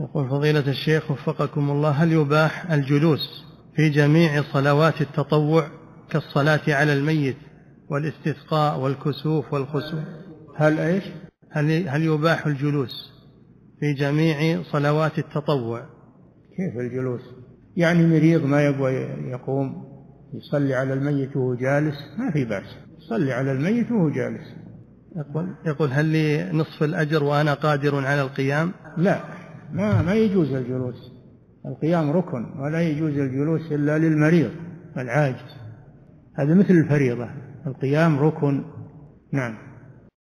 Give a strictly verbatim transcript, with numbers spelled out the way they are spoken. يقول فضيلة الشيخ وفقكم الله، هل يباح الجلوس في جميع صلوات التطوع كالصلاة على الميت والاستسقاء والكسوف والخسوف؟ هل ايش هل, هل يباح الجلوس في جميع صلوات التطوع؟ كيف الجلوس؟ يعني مريض ما يبغى يقوم يصلي على الميت وهو جالس، ما في بأس، يصلي على الميت وهو جالس. يقول يقول هل لي نصف الأجر وأنا قادر على القيام؟ لا، ما ما يجوز الجلوس، القيام ركن، ولا يجوز الجلوس إلا للمريض العاجز، هذا مثل الفريضة، القيام ركن. نعم.